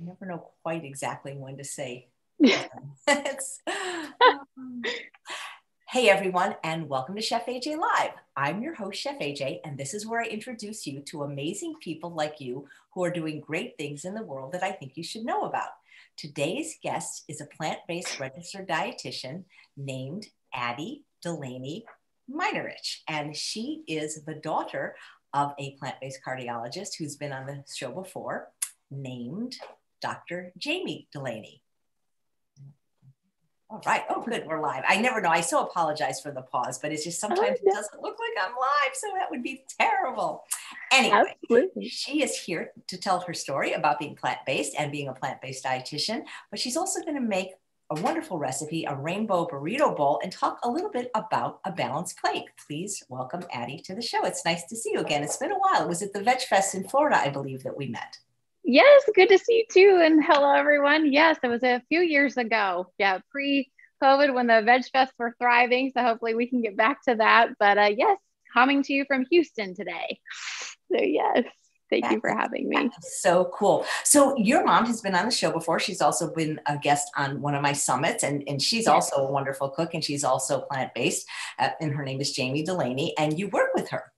I never know quite exactly when to say. Hey everyone, and welcome to Chef AJ Live. I'm your host, Chef AJ, and this is where I introduce you to amazing people like you who are doing great things in the world that I think you should know about. Today's guest is a plant-based registered dietitian named Addie Dulaney Majnaric, and she is the daughter of a plant-based cardiologist who's been on the show before, named Dr. Jaimela Dulaney. All right. Oh, good. We're live. I never know. I so apologize for the pause, but it's just sometimes it doesn't look like I'm live, so that would be terrible. Anyway, absolutely. She is here to tell her story about being plant-based and being a plant-based dietitian, but she's also going to make a wonderful recipe, a rainbow burrito bowl, and talk a little bit about a balanced plate. Please welcome Addie to the show. It's nice to see you again. It's been a while. It was at the VegFest in Florida, I believe, that we met. Yes, good to see you too. And hello, everyone. Yes, it was a few years ago. Yeah, pre-COVID when the Veg Fests were thriving. So hopefully we can get back to that. But yes, coming to you from Houston today. So yes, thank you for having me. So cool. So your mom has been on the show before. She's also been a guest on one of my summits, and she's also a wonderful cook, and she's also plant-based. And her name is Jaimela Dulaney, and you work with her.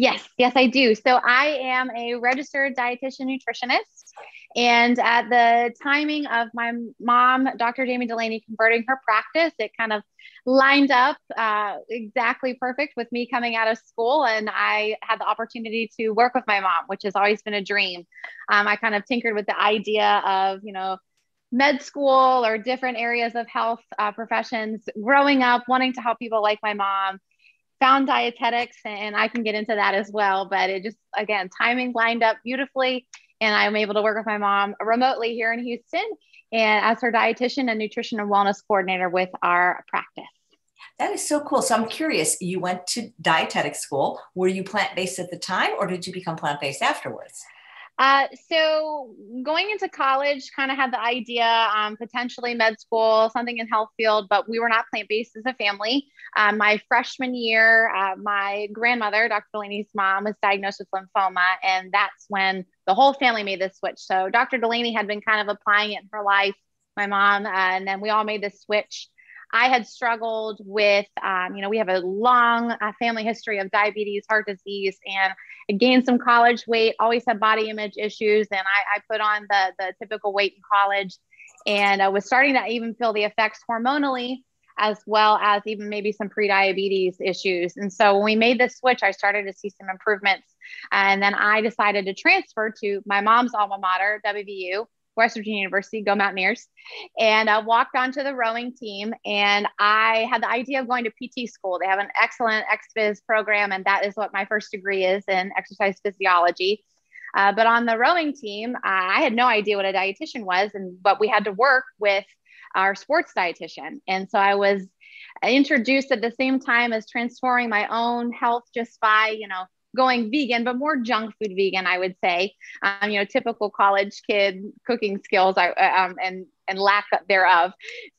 Yes, I do. So I am a registered dietitian nutritionist. And at the timing of my mom, Dr. Jaimela Dulaney, converting her practice, it kind of lined up exactly perfect with me coming out of school. And I had the opportunity to work with my mom, which has always been a dream. I kind of tinkered with the idea of, you know, med school or different areas of health professions, growing up, wanting to help people like my mom. Found dietetics, and I can get into that as well, but it just, again, timing lined up beautifully, and I'm able to work with my mom remotely here in Houston and as her dietitian and nutrition and wellness coordinator with our practice. That is so cool. So I'm curious, you went to dietetic school. Were you plant-based at the time, or did you become plant-based afterwards? So going into college, kind of had the idea, potentially med school, something in health field, but we were not plant-based as a family. My freshman year, my grandmother, Dr. Dulaney's mom, was diagnosed with lymphoma, and that's when the whole family made this switch. So Dr. Dulaney had been kind of applying it in her life, my mom, and then we all made this switch. I had struggled with, you know, we have a long family history of diabetes, heart disease, and I gained some college weight, always had body image issues. And I put on the typical weight in college, and I was starting to even feel the effects hormonally, as well as even maybe some pre-diabetes issues. And so when we made this switch, I started to see some improvements. And then I decided to transfer to my mom's alma mater, WVU. West Virginia University, go Mountaineers, and I walked onto the rowing team, and I had the idea of going to PT school. They have an excellent ex-phys program, and that is what my first degree is in, exercise physiology. But on the rowing team, I had no idea what a dietitian was, but we had to work with our sports dietitian. And so I was introduced at the same time as transforming my own health just by, you know, going vegan, but more junk food vegan, I would say, you know, typical college kid cooking skills and lack thereof.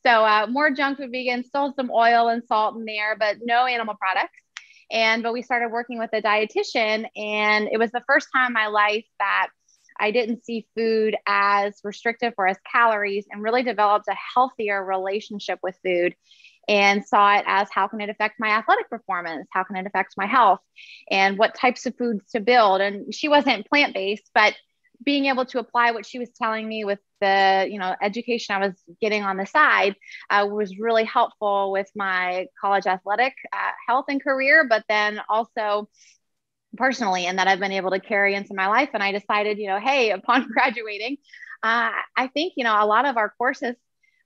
So more junk food vegan, still some oil and salt in there, but no animal products. But we started working with a dietitian, and it was the first time in my life that I didn't see food as restrictive or as calories, and really developed a healthier relationship with food. And saw it as, how can it affect my athletic performance? How can it affect my health? And what types of foods to build? And she wasn't plant-based, but being able to apply what she was telling me with the, you know, education I was getting on the side was really helpful with my college athletic health and career, but then also personally, and that I've been able to carry into my life. And I decided, you know, hey, upon graduating, I think, you know, a lot of our courses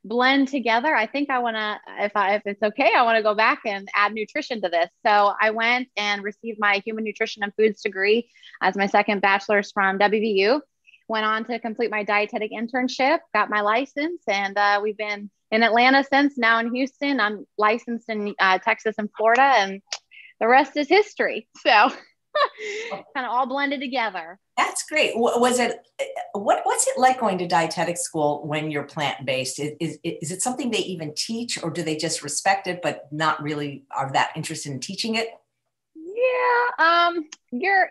blend together. I think I want to, if it's okay, I want to go back and add nutrition to this. So I went and received my human nutrition and foods degree as my second bachelor's from WVU, went on to complete my dietetic internship, got my license, and we've been in Atlanta since, now in Houston. I'm licensed in Texas and Florida, and the rest is history. So kind of all blended together. That's great. Was it, what's it like going to dietetic school when you're plant-based? Is it something they even teach, or do they just respect it, but not really are that interested in teaching it? Yeah.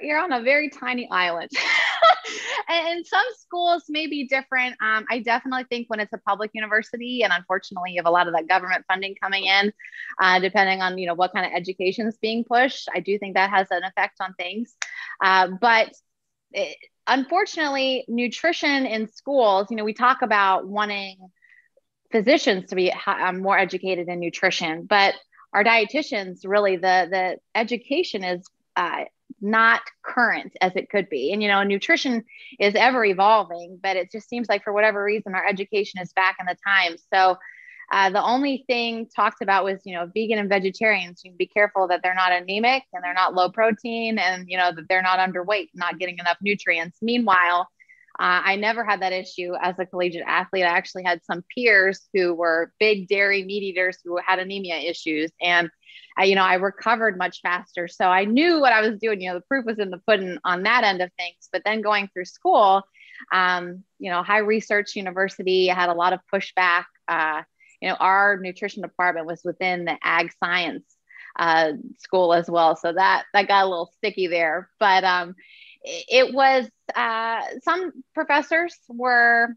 You're on a very tiny island. And some schools may be different. I definitely think when it's a public university, and unfortunately you have a lot of that government funding coming in, depending on, what kind of education is being pushed, I do think that has an effect on things. Unfortunately, nutrition in schools, we talk about wanting physicians to be more educated in nutrition, but our dietitians, really the education is not current as it could be. And, nutrition is ever evolving, but it just seems like for whatever reason, our education is back in the time. So the only thing talked about was, vegan and vegetarians, you can be careful that they're not anemic and they're not low protein and, that they're not underweight, not getting enough nutrients. Meanwhile, I never had that issue as a collegiate athlete. I actually had some peers who were big dairy meat eaters who had anemia issues, and I recovered much faster. So I knew what I was doing. The proof was in the pudding on that end of things. But then going through school, high research university, I had a lot of pushback. Our nutrition department was within the ag science school as well. So that got a little sticky there. But it was some professors were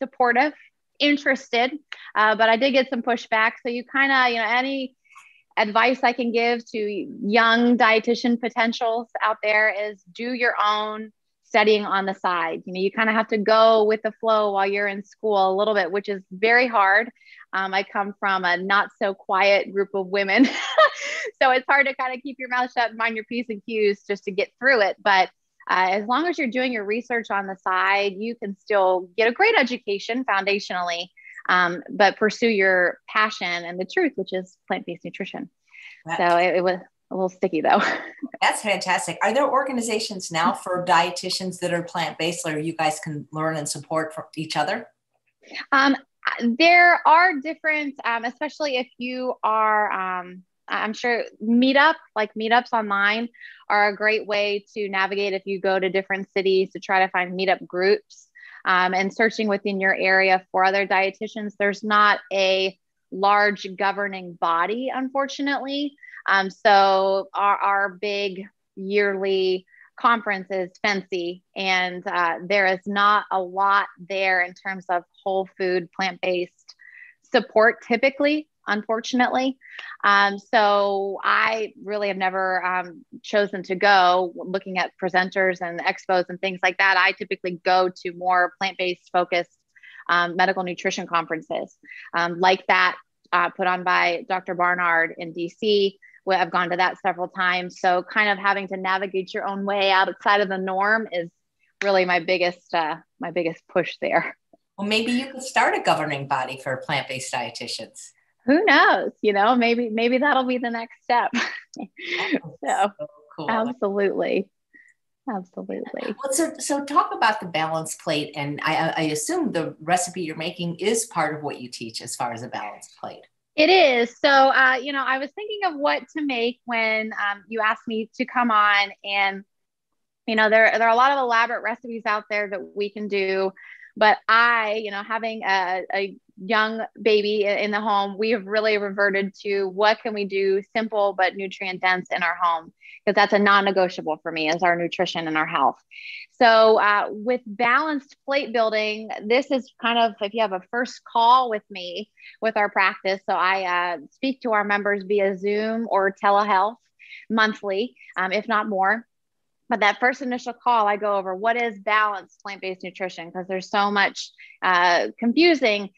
supportive, interested, but I did get some pushback. So you kind of, any advice I can give to young dietitian potentials out there is do your own studying on the side. You kind of have to go with the flow while you're in school a little bit, which is very hard. I come from a not so quiet group of women. So it's hard to kind of keep your mouth shut and mind your P's and Q's just to get through it. But as long as you're doing your research on the side, you can still get a great education foundationally, but pursue your passion and the truth, which is plant-based nutrition. Wow. So it was a little sticky though. That's fantastic. Are there organizations now for dietitians that are plant-based where you guys can learn and support from each other? There are different, especially if you are, I'm sure meetups online are a great way to navigate if you go to different cities to try to find meetup groups. And searching within your area for other dietitians. There's not a large governing body, unfortunately. So our big yearly conference is FENCI, and there is not a lot there in terms of whole food, plant-based support typically, unfortunately. So I really have never chosen to go looking at presenters and expos and things like that. I typically go to more plant-based focused medical nutrition conferences like that put on by Dr. Barnard in DC. I've gone to that several times. So kind of having to navigate your own way outside of the norm is really my biggest push there. Well, maybe you could start a governing body for plant-based dietitians. Who knows? Maybe that'll be the next step. So cool. Absolutely. Well, so talk about the balanced plate, and I assume the recipe you're making is part of what you teach as far as a balanced plate. It is. So, I was thinking of what to make when you asked me to come on, and there are a lot of elaborate recipes out there that we can do. But I, having a young baby in the home, we have really reverted to what can we do simple but nutrient dense in our home, because that's a non-negotiable for me is our nutrition and our health. So with balanced plate building, this is kind of if you have a first call with me with our practice. So I speak to our members via Zoom or telehealth monthly, if not more. But that first initial call, I go over what is balanced plant-based nutrition, because there's so much confusing,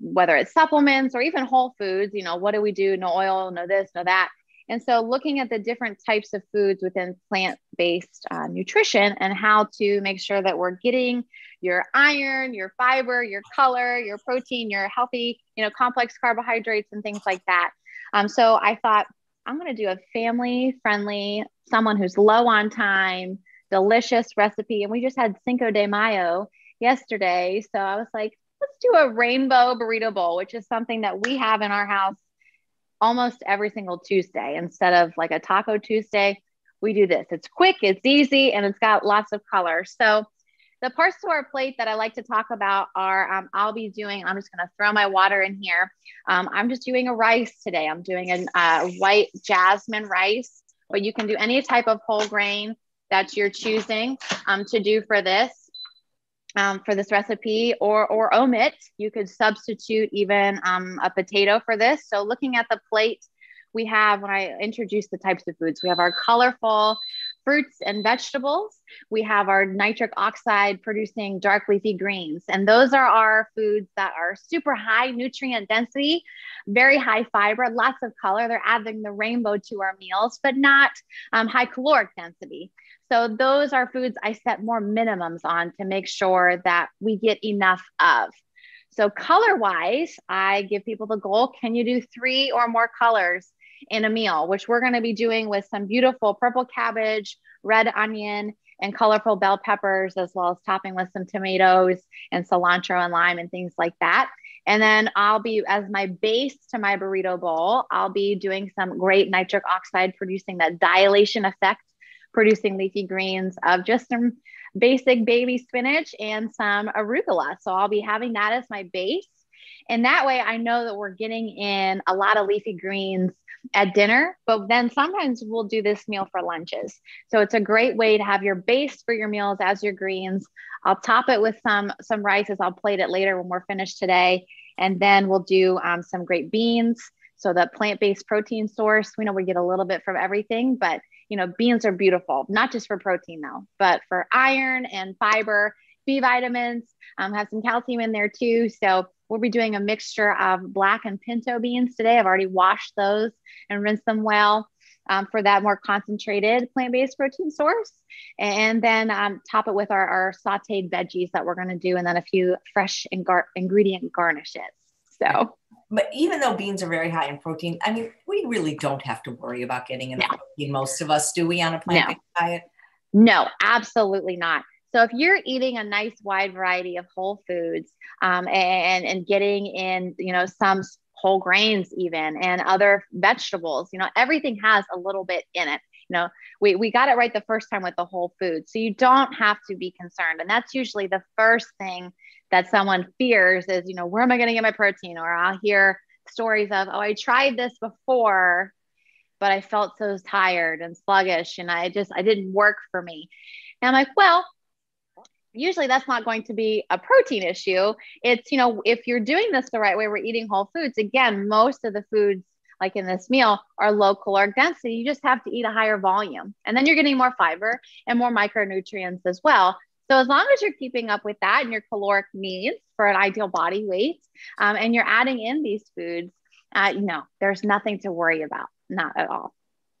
whether it's supplements or even whole foods, what do we do? No oil, no this, no that. And so looking at the different types of foods within plant-based nutrition and how to make sure that we're getting your iron, your fiber, your color, your protein, your healthy, complex carbohydrates and things like that. So I thought, I'm going to do a family-friendly, someone who's low on time, delicious recipe. And we just had Cinco de Mayo yesterday. So I was like, let's do a rainbow burrito bowl, which is something that we have in our house almost every single Tuesday. Instead of like a Taco Tuesday, we do this. It's quick, it's easy, and it's got lots of color. So the parts to our plate that I like to talk about are, I'm just going to throw my water in here. I'm just doing a rice today. I'm doing a white jasmine rice, but you can do any type of whole grain. that you're choosing to do for this recipe, or omit. You could substitute even a potato for this. So looking at the plate, we have, when I introduce the types of foods, we have our colorful fruits and vegetables. We have our nitric oxide producing dark leafy greens. And those are our foods that are super high nutrient density, very high fiber, lots of color. They're adding the rainbow to our meals, but not high caloric density. So those are foods I set more minimums on to make sure that we get enough of. So color-wise, I give people the goal, can you do 3 or more colors in a meal, which we're going to be doing with some beautiful purple cabbage, red onion, and colorful bell peppers, as well as topping with some tomatoes and cilantro and lime and things like that. And then I'll be, as my base to my burrito bowl, I'll be doing some great nitric oxide producing that dilation effect, producing leafy greens of just some basic baby spinach and some arugula. So I'll be having that as my base. And that way I know that we're getting in a lot of leafy greens at dinner, but then sometimes we'll do this meal for lunches. So it's a great way to have your base for your meals as your greens. I'll top it with some rice as I'll plate it later when we're finished today. And then we'll do some great beans. So the plant-based protein source, we know we get a little bit from everything, but you know, beans are beautiful, not just for protein though, but for iron and fiber, B vitamins, have some calcium in there too. So we'll be doing a mixture of black and pinto beans today. I've already washed those and rinsed them well for that more concentrated plant-based protein source. And then top it with our sauteed veggies that we're going to do, and then a few fresh ingredient garnishes. So, but even though beans are very high in protein, I mean, we really don't have to worry about getting enough protein, most of us, do we, on a plant-based diet? No, absolutely not. So if you're eating a nice wide variety of whole foods and getting in, you know, some whole grains even, and other vegetables, you know, everything has a little bit in it. You know, we got it right the first time with the whole food. So you don't have to be concerned. And that's usually the first thing that someone fears is, you know, where am I going to get my protein? Or I'll hear stories of, oh, I tried this before, but I felt so tired and sluggish, and I didn't work for me. And I'm like, well, usually that's not going to be a protein issue. It's, you know, if you're doing this the right way, we're eating whole foods. Again, most of the foods like in this meal are low caloric density. You just have to eat a higher volume, and then you're getting more fiber and more micronutrients as well. So as long as you're keeping up with that and your caloric needs for an ideal body weight, and you're adding in these foods, you know, there's nothing to worry about. Not at all.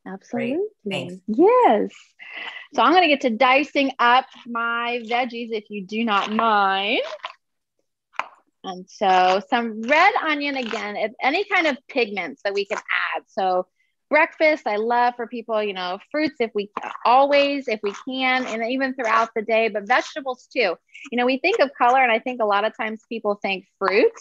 Absolutely. Thanks. Yes. So I'm going to get to dicing up my veggies, if you do not mind. And so some red onion, again, if any kind of pigments that we can add. So breakfast, I love for people, you know, fruits, if we always, if we can, and even throughout the day, but vegetables too. You know, we think of color, and I think a lot of times people think fruit,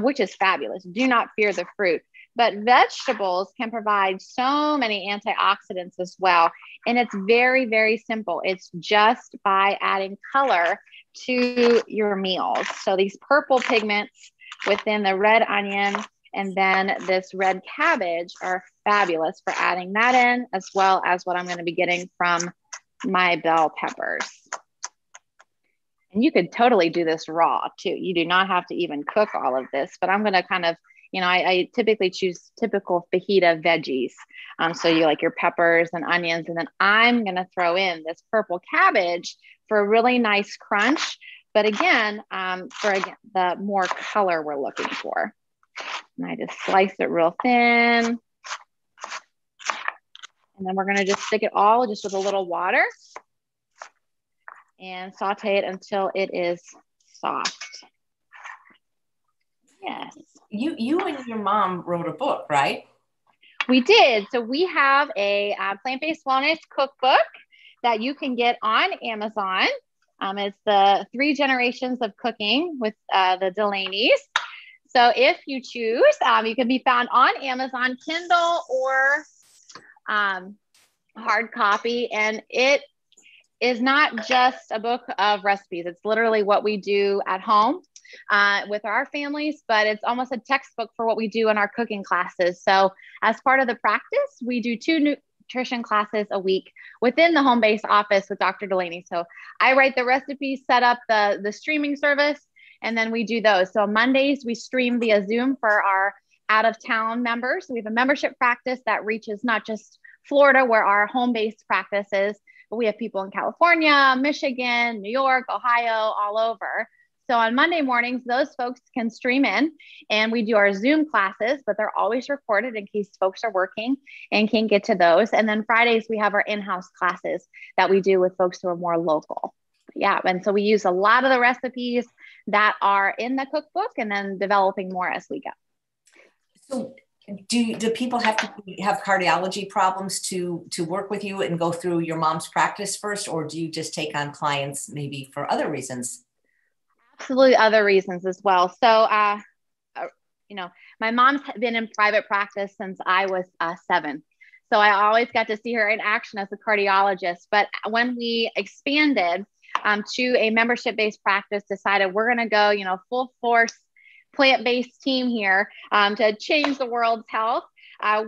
which is fabulous. Do not fear the fruit. But vegetables can provide so many antioxidants as well. And it's very, very simple. It's just by adding color to your meals. So these purple pigments within the red onion and then this red cabbage are fabulous for adding that in, as well as what I'm going to be getting from my bell peppers. And you could totally do this raw too. You do not have to even cook all of this, but I'm going to kind of, you know, I typically choose typical fajita veggies. So you like your peppers and onions, and then I'm going to throw in this purple cabbage for a really nice crunch. But again, the more color we're looking for. And I just slice it real thin. And then we're going to just stick it all just with a little water and saute it until it is soft. Yes. You and your mom wrote a book, right? We did. So we have a plant-based wellness cookbook that you can get on Amazon. It's the 3 Generations of Cooking with the Dulaneys. So if you choose, you can be found on Amazon, Kindle, or hard copy. And it is not just a book of recipes. It's literally what we do at home with our families, but it's almost a textbook for what we do in our cooking classes. So as part of the practice, we do two new nutrition classes a week within the home-based office with Dr. Dulaney. So I write the recipes, set up the streaming service, and then we do those. So on Mondays, we stream via Zoom for our out-of-town members. So we have a membership practice that reaches not just Florida, where our home-based practice is, but we have people in California, Michigan, New York, Ohio, all over. So on Monday mornings, those folks can stream in and we do our Zoom classes, but they're always recorded in case folks are working and can't get to those. And then Fridays, we have our in-house classes that we do with folks who are more local. Yeah. And so we use a lot of the recipes that are in the cookbook and then developing more as we go. So do people have to have cardiology problems to work with you and go through your mom's practice first, or do you just take on clients maybe for other reasons? Absolutely, other reasons as well. So, you know, my mom's been in private practice since I was 7. So I always got to see her in action as a cardiologist. But when we expanded to a membership-based practice, decided we're going to go, you know, full force plant-based team here to change the world's health.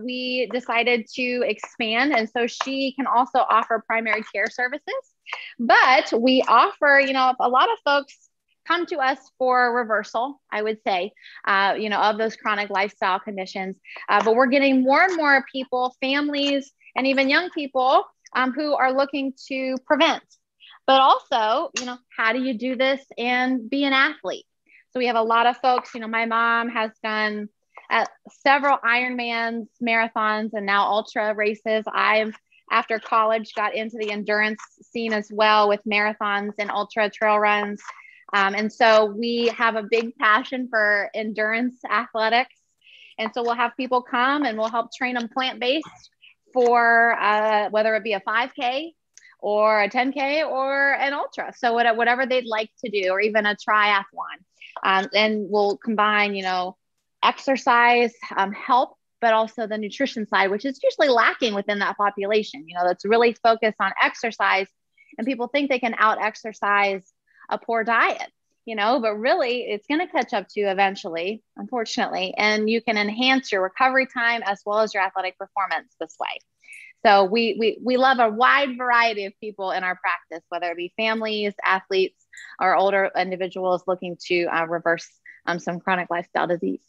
We decided to expand. And so she can also offer primary care services, but we offer, you know, a lot of folks come to us for reversal, I would say, you know, of those chronic lifestyle conditions. But we're getting more and more people, families, and even young people who are looking to prevent. But also, you know, how do you do this and be an athlete? So we have a lot of folks, you know, my mom has done several Ironmans, marathons, and now ultra races. I've, after college, got into the endurance scene as well with marathons and ultra trail runs. And so we have a big passion for endurance athletics. And so we'll have people come and we'll help train them plant-based for whether it be a 5K or a 10K or an ultra. So whatever they'd like to do, or even a triathlon. And we'll combine, you know, exercise, help, but also the nutrition side, which is usually lacking within that population. You know, that's really focused on exercise, and people think they can out-exercise a poor diet, you know, but really it's going to catch up to you eventually, unfortunately, and you can enhance your recovery time as well as your athletic performance this way. So we love a wide variety of people in our practice, whether it be families, athletes, or older individuals looking to reverse some chronic lifestyle disease.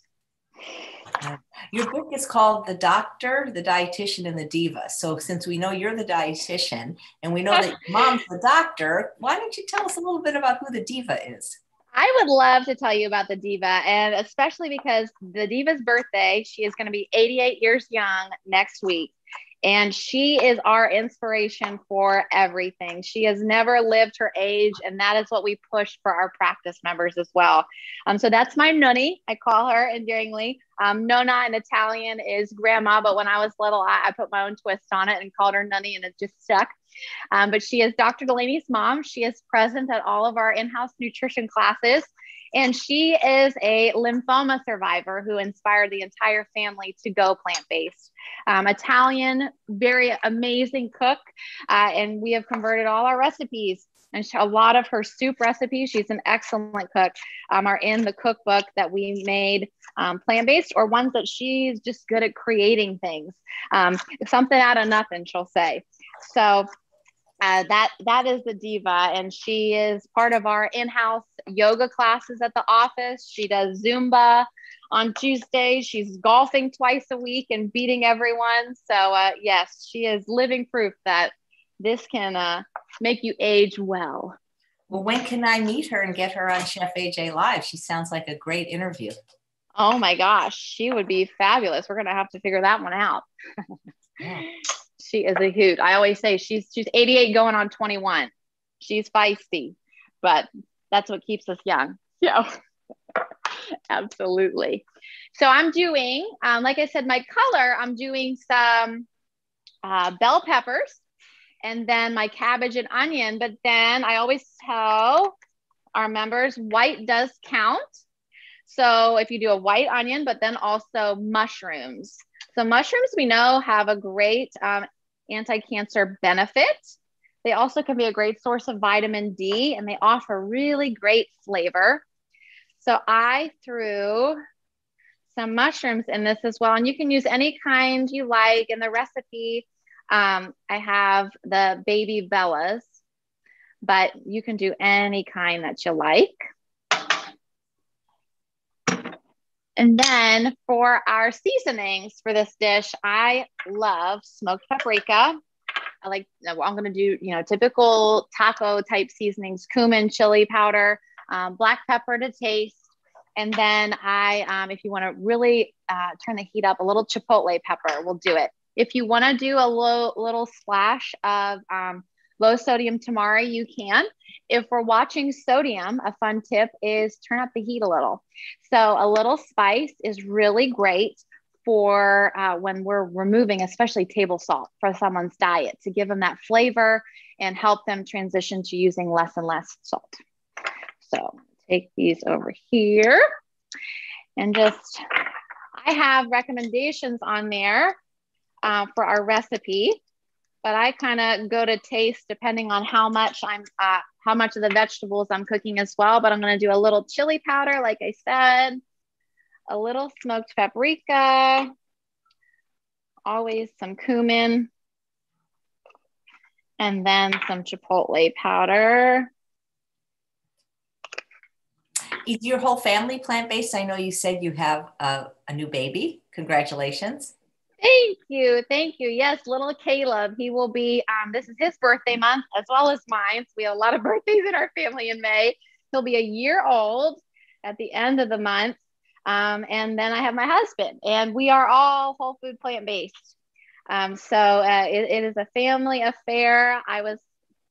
Your book is called The Doctor, the Dietitian, and the Diva. So since we know you're the dietitian and we know that your mom's the doctor, why don't you tell us a little bit about who the diva is? I would love to tell you about the diva, and especially because the diva's birthday, she is going to be 88 years young next week. And she is our inspiration for everything. She has never lived her age, and that is what we push for our practice members as well. So that's my noni, I call her endearingly. Nona in Italian is grandma, but when I was little, I put my own twist on it and called her noni, and it just stuck. But she is Dr. Dulaney's mom. She is present at all of our in-house nutrition classes. And she is a lymphoma survivor who inspired the entire family to go plant-based. Italian, very amazing cook. And we have converted all our recipes. And a lot of her soup recipes, she's an excellent cook, are in the cookbook that we made plant-based, or ones that she's just good at creating things. Something out of nothing, she'll say. So that is the diva, and she is part of our in-house yoga classes at the office. She does Zumba on Tuesdays. She's golfing twice a week and beating everyone. So yes, she is living proof that this can make you age well. Well, when can I meet her and get her on Chef AJ Live? She sounds like a great interview. Oh my gosh, she would be fabulous. We're going to have to figure that one out. Yeah. She is a hoot. I always say she's 88 going on 21. She's feisty, but that's what keeps us young. So absolutely. So I'm doing, like I said, my color, I'm doing some bell peppers and then my cabbage and onion. But then I always tell our members white does count. So if you do a white onion, but then also mushrooms. So mushrooms, we know, have a great anti-cancer benefit. They also can be a great source of vitamin D, and they offer really great flavor. So I threw some mushrooms in this as well, and you can use any kind you like in the recipe. I have the baby Bellas, but you can do any kind that you like. And then for our seasonings for this dish, I love smoked paprika. I like, I'm going to do, you know, typical taco type seasonings, cumin, chili powder, black pepper to taste. And then I, if you want to really turn the heat up, a little chipotle pepper will do it. If you want to do a little splash of low sodium tamari, you can. If we're watching sodium, a fun tip is turn up the heat a little. So a little spice is really great for when we're removing, especially table salt for someone's diet, to give them that flavor and help them transition to using less and less salt. So take these over here and just, I have recommendations on there for our recipe, but I kind of go to taste depending on how much of the vegetables I'm cooking as well. But I'm going to do a little chili powder, like I said, a little smoked paprika, always some cumin, and then some chipotle powder. Is your whole family plant-based? I know you said you have a new baby. Congratulations. Thank you. Thank you. Yes, little Caleb. He will be, this is his birthday month as well as mine. So we have a lot of birthdays in our family in May. He'll be a year old at the end of the month. And then I have my husband, and we are all whole food plant-based. So it is a family affair. I was,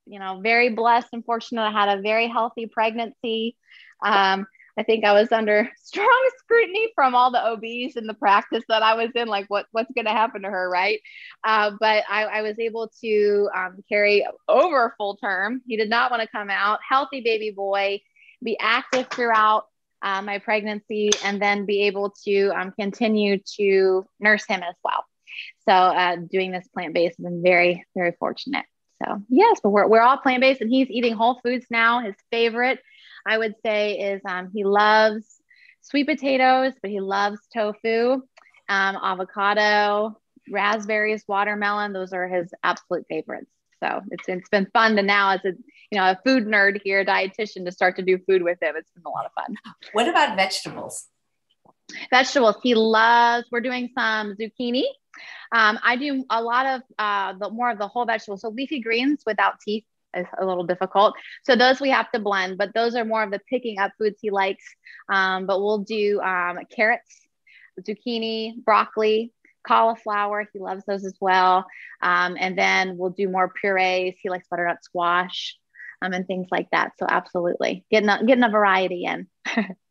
you know, very blessed and fortunate. I had a very healthy pregnancy. I think I was under strong scrutiny from all the OBs in the practice that I was in, like what's going to happen to her, right? But I was able to carry over full term. He did not want to come out. Healthy baby boy, be active throughout my pregnancy, and then be able to continue to nurse him as well. So doing this plant-based, I've been very, very fortunate. So yes, but we're all plant-based, and he's eating whole foods now. His favorite, I would say, is he loves sweet potatoes, but he loves tofu, avocado, raspberries, watermelon. Those are his absolute favorites. So it's been fun to now, as a, you know, a food nerd here, a dietitian, to start to do food with him. It's been a lot of fun. What about vegetables? Vegetables, he loves, we're doing some zucchini. I do a lot of more of the whole vegetables. So leafy greens without teeth is a little difficult. So those we have to blend, but those are more of the picking up foods he likes. But we'll do carrots, zucchini, broccoli, cauliflower. He loves those as well. And then we'll do more purees. He likes butternut squash and things like that. So absolutely getting a variety in.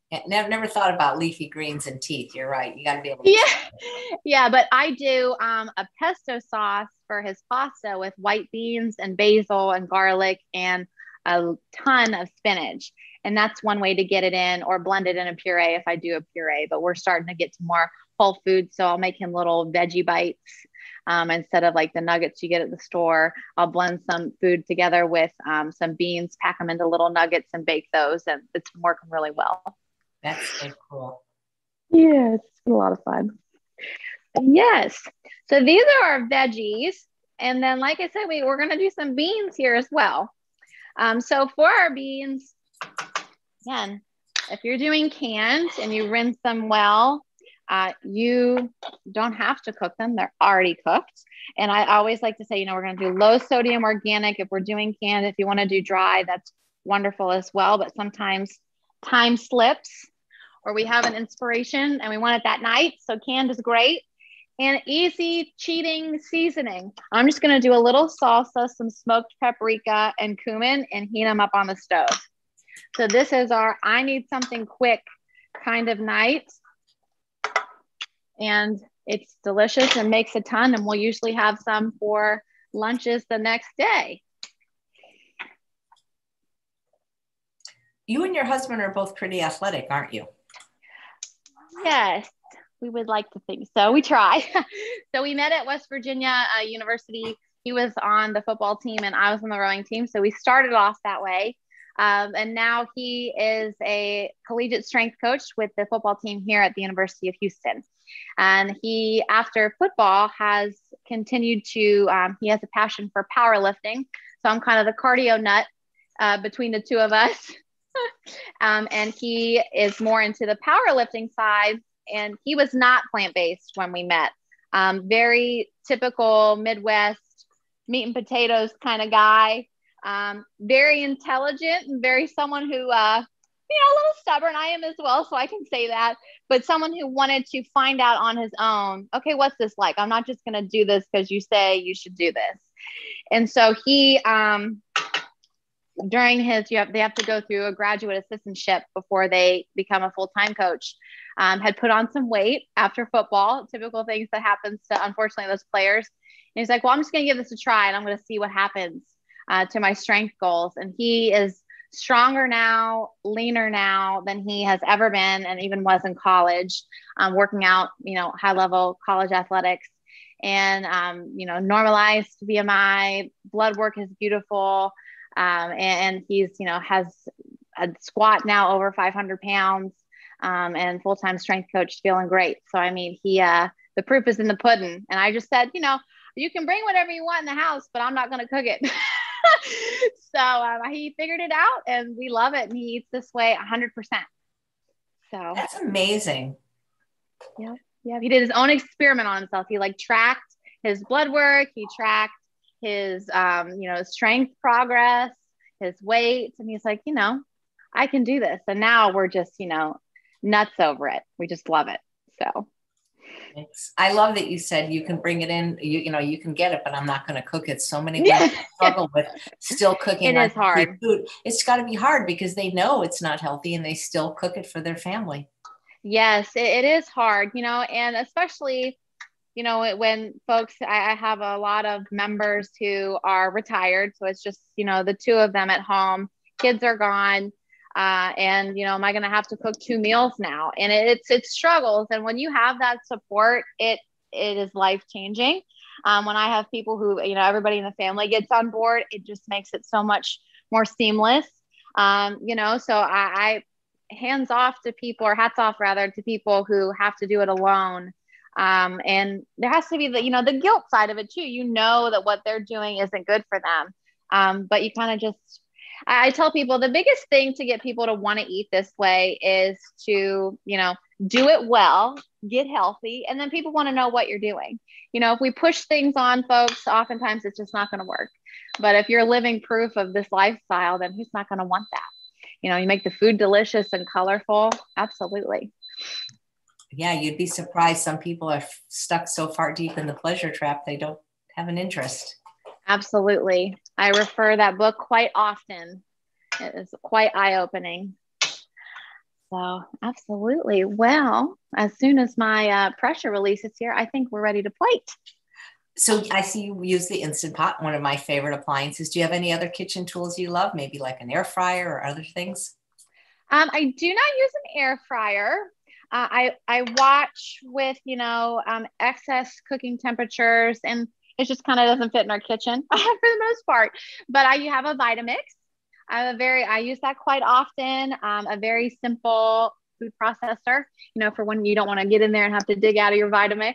Yeah, never thought about leafy greens and teeth. You're right. You got to be able to. Yeah. Yeah. But I do a pesto sauce for his pasta with white beans and basil and garlic and a ton of spinach. And that's one way to get it in, or blend it in a puree if I do a puree. But we're starting to get to more whole food. So I'll make him little veggie bites instead of like the nuggets you get at the store. I'll blend some food together with some beans, pack them into little nuggets, and bake those. And it's working really well. That's so cool. Yeah, it's been a lot of fun. Yes. So these are our veggies. And then, like I said, we're going to do some beans here as well. So for our beans, again, if you're doing canned and you rinse them well, you don't have to cook them. They're already cooked. And I always like to say, you know, we're going to do low sodium organic. If we're doing canned, if you want to do dry, that's wonderful as well. But sometimes time slips, or we have an inspiration and we want it that night. So canned is great. And easy cheating seasoning. I'm just going to do a little salsa, some smoked paprika and cumin, and heat them up on the stove. So this is our, I need something quick kind of night. And it's delicious and makes a ton. And we'll usually have some for lunches the next day. You and your husband are both pretty athletic, aren't you? Yes, we would like to think so. We try. So we met at West Virginia University. He was on the football team and I was on the rowing team. So we started off that way. And now he is a collegiate strength coach with the football team here at the University of Houston. And he, after football, has continued to, he has a passion for powerlifting. So I'm kind of the cardio nut between the two of us. And he is more into the powerlifting side. And he was not plant-based when we met. Very typical Midwest meat and potatoes kind of guy. Very intelligent and very someone who, a little stubborn. I am as well. So I can say that, but someone who wanted to find out on his own, okay, what's this like? I'm not just going to do this because you say you should do this. And so he, during his, they have to go through a graduate assistantship before they become a full-time coach, had put on some weight after football, typical things that happens to, unfortunately, those players. And he's like, well, I'm just going to give this a try and I'm going to see what happens to my strength goals. And he is stronger now, leaner now than he has ever been and even was in college, working out, high-level college athletics and, normalized BMI, blood work is beautiful. And he's, has a squat now over 500 pounds, and full-time strength coach, feeling great. So, I mean, he, the proof is in the pudding. And I just said, you can bring whatever you want in the house, but I'm not going to cook it. So, he figured it out and we love it. And he eats this way 100%. So that's amazing. Yeah. Yeah. He did his own experiment on himself. He tracked his blood work. He tracked his, strength progress, his weight. And he's like, I can do this. And now we're just, nuts over it. We just love it. So. Thanks. I love that you said you can bring it in, you can get it, but I'm not going to cook it. So many people struggle with still cooking. It is hard. Food. It's got to be hard because they know it's not healthy and they still cook it for their family. Yes, it is hard, and especially, when folks, I have a lot of members who are retired. So it's just, the two of them at home, kids are gone. And am I going to have to cook two meals now? And it's struggles. And when you have that support, it is life-changing. When I have people who, everybody in the family gets on board, it just makes it so much more seamless. So I hands off to people, or hats off rather, to people who have to do it alone. And there has to be the, the guilt side of it too. That what they're doing isn't good for them. But you kind of just, I tell people the biggest thing to get people to want to eat this way is to, do it well, get healthy. And then people want to know what you're doing. If we push things on folks, oftentimes it's just not going to work. But if you're living proof of this lifestyle, then who's not going to want that? You make the food delicious and colorful. Absolutely. Yeah, you'd be surprised. Some people are stuck so far deep in the pleasure trap, they don't have an interest. Absolutely. I refer that book quite often. It is quite eye-opening. So absolutely. Well, as soon as my pressure releases here, I think we're ready to plate. So I see you use the Instant Pot, one of my favorite appliances. Do you have any other kitchen tools you love? Maybe like an air fryer or other things? I do not use an air fryer. I watch with, excess cooking temperatures, and it just kind of doesn't fit in our kitchen for the most part. But I have a Vitamix. I use that quite often. A very simple food processor, for when you don't want to get in there and have to dig out of your Vitamix.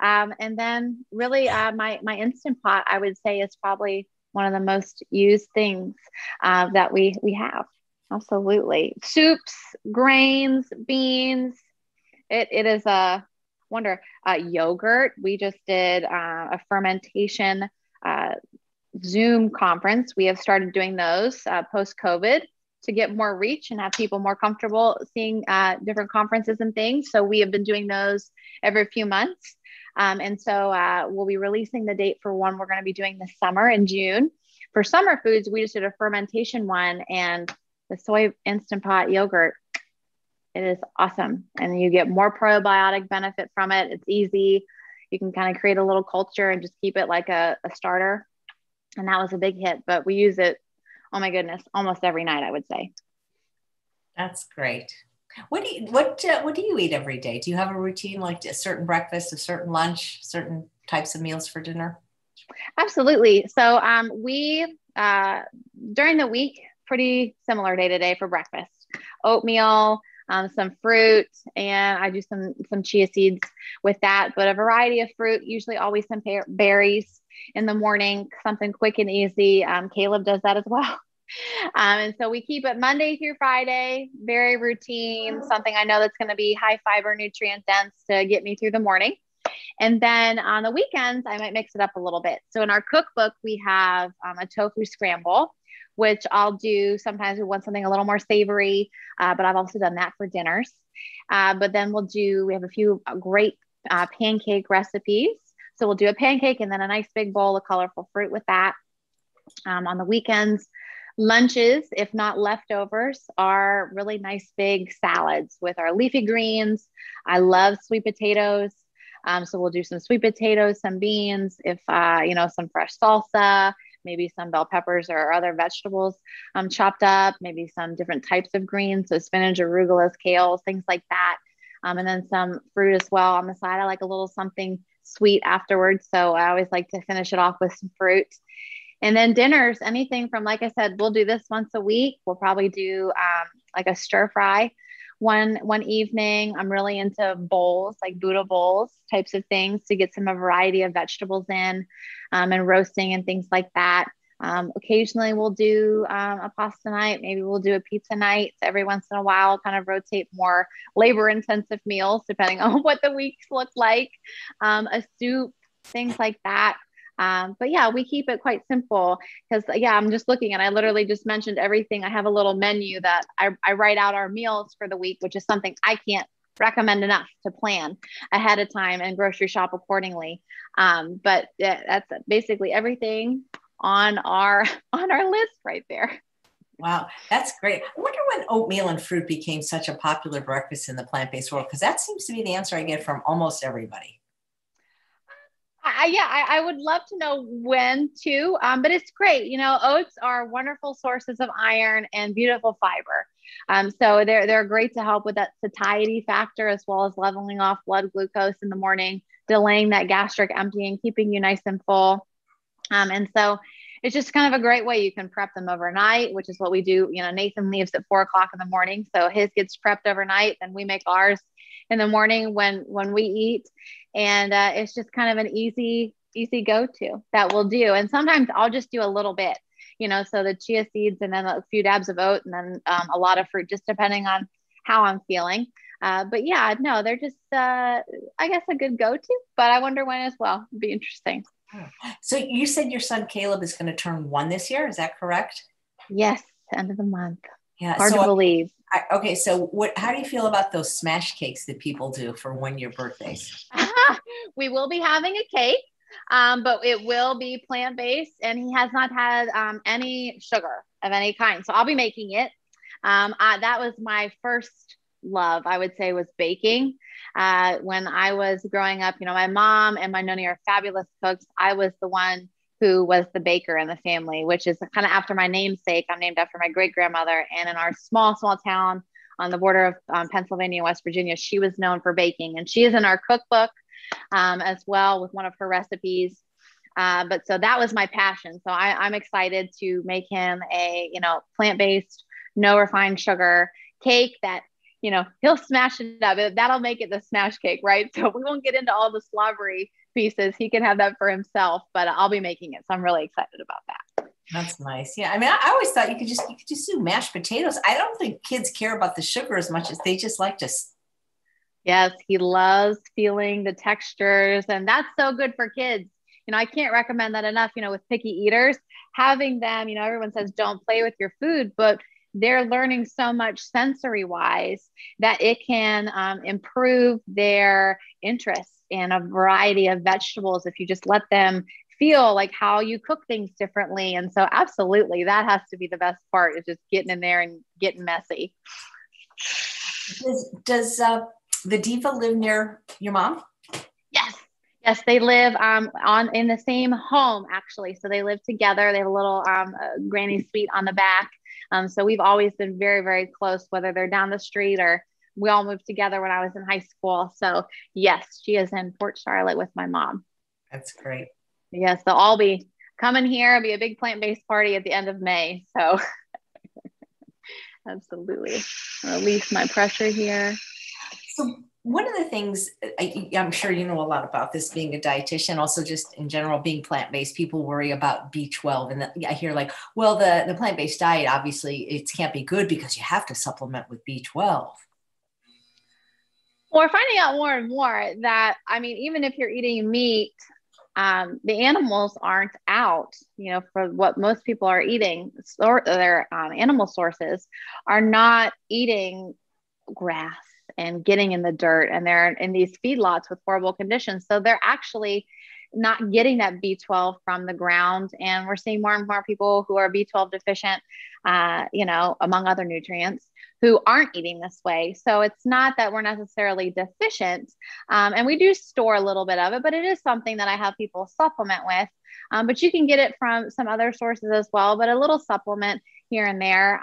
And then really my Instant Pot, I would say, is probably one of the most used things that we have. Absolutely. Soups, grains, beans. It is a wonder. Yogurt. We just did a fermentation Zoom conference. We have started doing those post-COVID to get more reach and have people more comfortable seeing different conferences and things. So we have been doing those every few months. And so we'll be releasing the date for one we're going to be doing this summer in June. For summer foods, we just did a fermentation one, and the soy Instant Pot yogurt. It is awesome. And you get more probiotic benefit from it. It's easy. You can kind of create a little culture and just keep it like a starter. And that was a big hit, but we use it, oh my goodness, almost every night, I would say. That's great. What do you eat every day? Do you have a routine, like a certain breakfast, a certain lunch, certain types of meals for dinner? Absolutely. So we, during the week, pretty similar day to day for breakfast, oatmeal, some fruit, and I do some chia seeds with that, but a variety of fruit, usually always some berries in the morning, something quick and easy. Caleb does that as well. And so we keep it Monday through Friday, very routine, something I know that's going to be high fiber, nutrient dense to get me through the morning. And then on the weekends, I might mix it up a little bit. So in our cookbook, we have a tofu scramble, which I'll do. Sometimes we want something a little more savory, but I've also done that for dinners. But then we have a few great pancake recipes. So we'll do a pancake and then a nice big bowl of colorful fruit with that on the weekends. Lunches, if not leftovers, are really nice big salads with our leafy greens. I love sweet potatoes. So we'll do some sweet potatoes, some beans, if, some fresh salsa, maybe some bell peppers or other vegetables chopped up, maybe some different types of greens, so spinach, arugulas, kale, things like that. And then some fruit as well on the side. I like a little something sweet afterwards. So I always like to finish it off with some fruit. And then dinners, anything from, like I said, we'll do this once a week. We'll probably do like a stir fry one evening. I'm really into bowls, like Buddha bowls types of things, to get some a variety of vegetables in and roasting and things like that. Occasionally we'll do a pasta night. Maybe we'll do a pizza night. So every once in a while, kind of rotate more labor intensive meals, depending on what the weeks look like, a soup, things like that. But yeah, we keep it quite simple because I'm just looking, and I literally just mentioned everything. I have a little menu that I write out our meals for the week, which is something I can't recommend enough, to plan ahead of time and grocery shop accordingly. But that's basically everything on our list right there. Wow. That's great. I wonder when oatmeal and fruit became such a popular breakfast in the plant-based world, because that seems to be the answer I get from almost everybody. I would love to know when too, but it's great. Oats are wonderful sources of iron and beautiful fiber. So they're great to help with that satiety factor, as well as leveling off blood glucose in the morning, delaying that gastric emptying, keeping you nice and full. And so it's just kind of a great way. You can prep them overnight, which is what we do. Nathan leaves at 4:00 in the morning, so his gets prepped overnight. Then we make ours in the morning when we eat. And it's just kind of an easy go-to that we'll do. And sometimes I'll just do a little bit, so the chia seeds and then a few dabs of oat and then a lot of fruit, just depending on how I'm feeling. But yeah, no, they're just, I guess, a good go-to, but I wonder when as well. It'd be interesting. So you said your son Caleb is going to turn 1 this year. Is that correct? Yes. End of the month. Yeah. Hard to believe. Okay. So how do you feel about those smash cakes that people do for 1-year birthdays? We will be having a cake, but it will be plant-based, and he has not had any sugar of any kind. So I'll be making it. That was my first love, I would say, was baking. When I was growing up, my mom and my noni are fabulous cooks. I was the one who was the baker in the family, which is kind of after my namesake. I'm named after my great-grandmother. And in our small town on the border of Pennsylvania and West Virginia, she was known for baking. And she is in our cookbook as well, with one of her recipes. But so that was my passion. So I'm excited to make him a, plant-based, no refined sugar cake that, he'll smash it up. That'll make it the smash cake, right? So we won't get into all the slobbery pieces. He can have that for himself, but I'll be making it. So I'm really excited about that. That's nice. Yeah. I mean, I always thought you could just do mashed potatoes. I don't think kids care about the sugar as much as they just like to. Yes. He loves feeling the textures, and that's so good for kids. I can't recommend that enough, with picky eaters, having them, everyone says, don't play with your food, but they're learning so much sensory wise that it can improve their interest in a variety of vegetables if you just let them feel like how you cook things differently. And so absolutely, that has to be the best part, is just getting in there and getting messy. Does the diva live near your mom? Yes, they live in the same home, actually. So they live together. They have a little granny suite on the back. So we've always been very, very close, whether they're down the street or we all moved together when I was in high school. So yes, she is in Port Charlotte with my mom. That's great. Yes, they'll all be coming here. It'll be a big plant-based party at the end of May. So Absolutely. Release my pressure here. So one of the things, I'm sure you know a lot about this, being a dietitian, also just in general, being plant-based, people worry about B12. And I hear like, well, the plant-based diet, obviously it can't be good because you have to supplement with B12. Well, we're finding out more and more that, I mean, even if you're eating meat, the animals aren't out, you know, for what most people are eating. So their animal sources are not eating grass and getting in the dirt, and they're in these feedlots with horrible conditions. So they're actually not getting that B12 from the ground. And we're seeing more and more people who are B12 deficient, you know, among other nutrients, who aren't eating this way. So it's not that we're necessarily deficient. And we do store a little bit of it, but it is something that I have people supplement with. But you can get it from some other sources as well, but a little supplement here and there,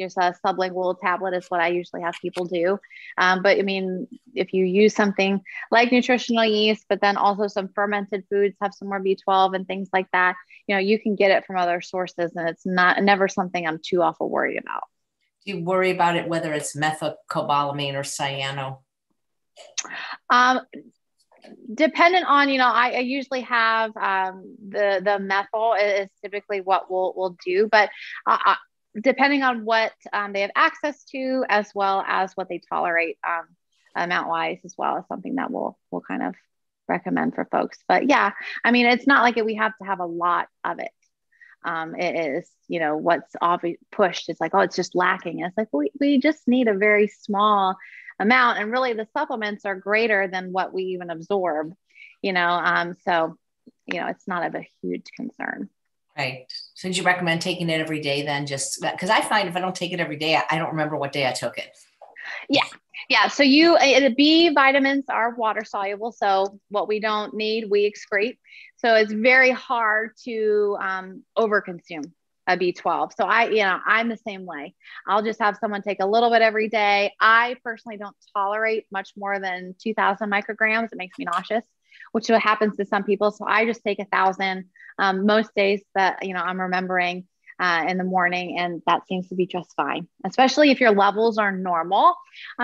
just a sublingual tablet is what I usually have people do. But I mean, if you use something like nutritional yeast, but then also some fermented foods have some more B12 and things like that, you know, you can get it from other sources, and it's not never something I'm too awful worried about. Do you worry about it, whether it's methacobalamine or cyano? Dependent on, you know, I usually have the methyl is typically what we'll do, but depending on what they have access to, as well as what they tolerate amount wise, as well as something that we'll kind of recommend for folks. But yeah, I mean, it's not like we have to have a lot of it. It is, you know, what's pushed. It's like, oh, it's just lacking. And it's like, we just need a very small amount. And really the supplements are greater than what we even absorb, you know? So, you know, it's not of a huge concern. Right. So did you recommend taking it every day then? Just because I find if I don't take it every day, I don't remember what day I took it. Yeah. Yeah. So the B vitamins are water soluble. So what we don't need, we excrete. So it's very hard to overconsume a B12. So I'm the same way. I'll just have someone take a little bit every day. I personally don't tolerate much more than 2000 micrograms. It makes me nauseous, which happens to some people. So I just take 1,000 most days that, you know, I'm remembering in the morning, and that seems to be just fine, especially if your levels are normal,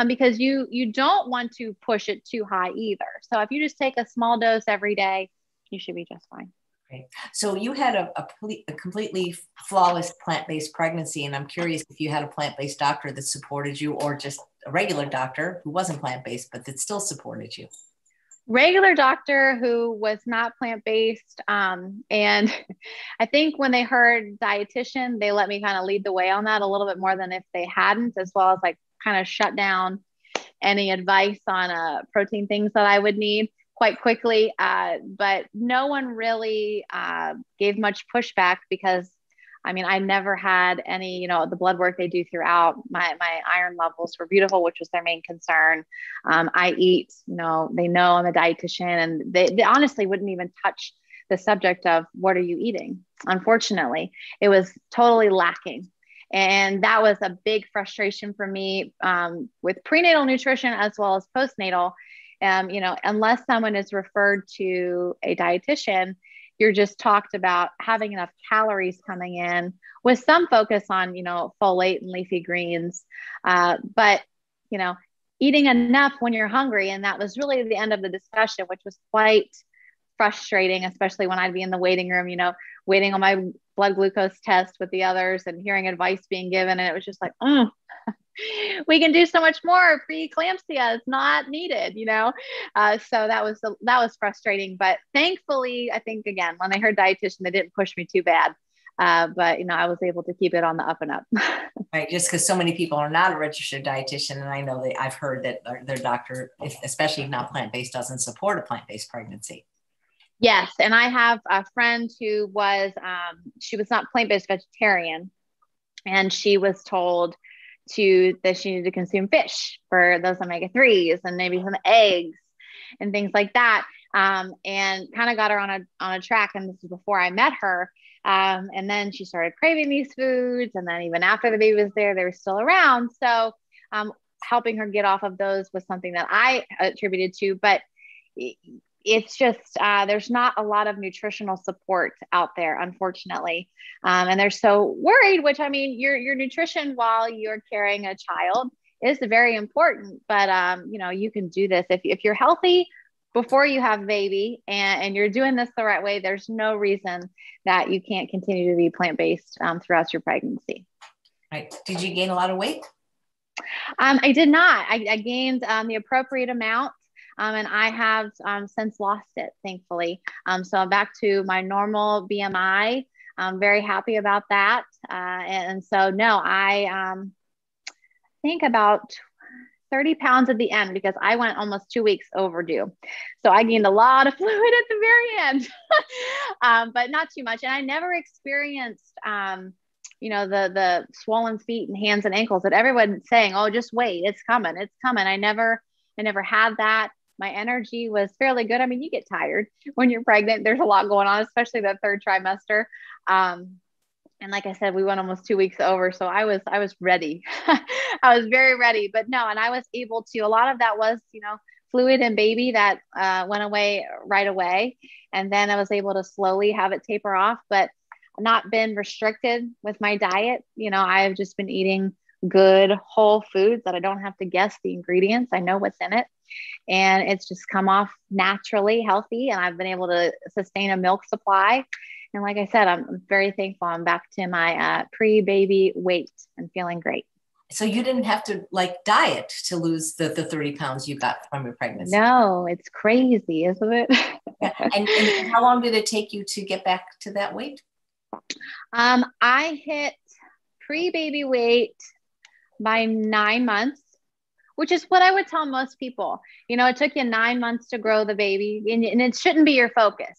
because you don't want to push it too high either. So if you just take a small dose every day, you should be just fine. Great. So you had a completely flawless plant-based pregnancy, and I'm curious if you had a plant-based doctor that supported you, or just a regular doctor who wasn't plant-based, but that still supported you. Regular doctor who was not plant-based. And I think when they heard dietitian, they let me kind of lead the way on that a little bit more than if they hadn't, as well as like kind of shut down any advice on protein things that I would need quite quickly. But no one really gave much pushback, because I mean, I never had any, you know, the blood work they do throughout, my iron levels were beautiful, which was their main concern. I eat, you know, they know I'm a dietitian, and they honestly wouldn't even touch the subject of what are you eating? Unfortunately, it was totally lacking. And that was a big frustration for me with prenatal nutrition as well as postnatal. You know, unless someone is referred to a dietitian, you're just talked about having enough calories coming in, with some focus on, you know, folate and leafy greens. But, you know, eating enough when you're hungry. And that was really the end of the discussion, which was quite frustrating, especially when I'd be in the waiting room, you know, waiting on my blood glucose test with the others and hearing advice being given. And it was just like, oh, we can do so much more. Preeclampsia is not needed, you know? So that was frustrating, but thankfully, I think again, when I heard dietitian, they didn't push me too bad. But you know, I was able to keep it on the up and up. Right. Just because so many people are not a registered dietitian. And I know that I've heard that their doctor, especially if not plant-based, doesn't support a plant-based pregnancy. Yes. And I have a friend who was, she was not plant-based, vegetarian. And she was told that she needed to consume fish for those omega-3s and maybe some eggs and things like that. And kind of got her on a track. And this is before I met her. And then she started craving these foods. And then even after the baby was there, they were still around. So helping her get off of those was something that I attributed to, but it's just, there's not a lot of nutritional support out there, unfortunately. And they're so worried, which, I mean, your nutrition while you're carrying a child is very important, but, you know, you can do this if you're healthy before you have baby and you're doing this the right way. There's no reason that you can't continue to be plant-based, throughout your pregnancy. Right. Did you gain a lot of weight? I did not. I gained, the appropriate amount. And I have, since lost it, thankfully. So I'm back to my normal BMI. I'm very happy about that. And so, no, I, think about 30 pounds at the end because I went almost 2 weeks overdue. So I gained a lot of fluid at the very end, but not too much. And I never experienced, you know, the swollen feet and hands and ankles that everyone saying, oh, just wait, it's coming, it's coming. I never had that. My energy was fairly good. I mean, you get tired when you're pregnant. There's a lot going on, especially that third trimester. And like I said, we went almost 2 weeks over. So I was ready. I was very ready, but no. And I was able to, a lot of that was, you know, fluid and baby that went away right away. And then I was able to slowly have it taper off, but not been restricted with my diet. You know, I've just been eating good whole foods that I don't have to guess the ingredients. I know what's in it, and it's just come off naturally healthy. And I've been able to sustain a milk supply. And like I said, I'm very thankful. I'm back to my pre-baby weight and feeling great. So you didn't have to like diet to lose the 30 pounds you got from your pregnancy. No, it's crazy, isn't it? Yeah. And how long did it take you to get back to that weight? I hit pre-baby weight by 9 months, which is what I would tell most people. You know, it took you 9 months to grow the baby, and it shouldn't be your focus.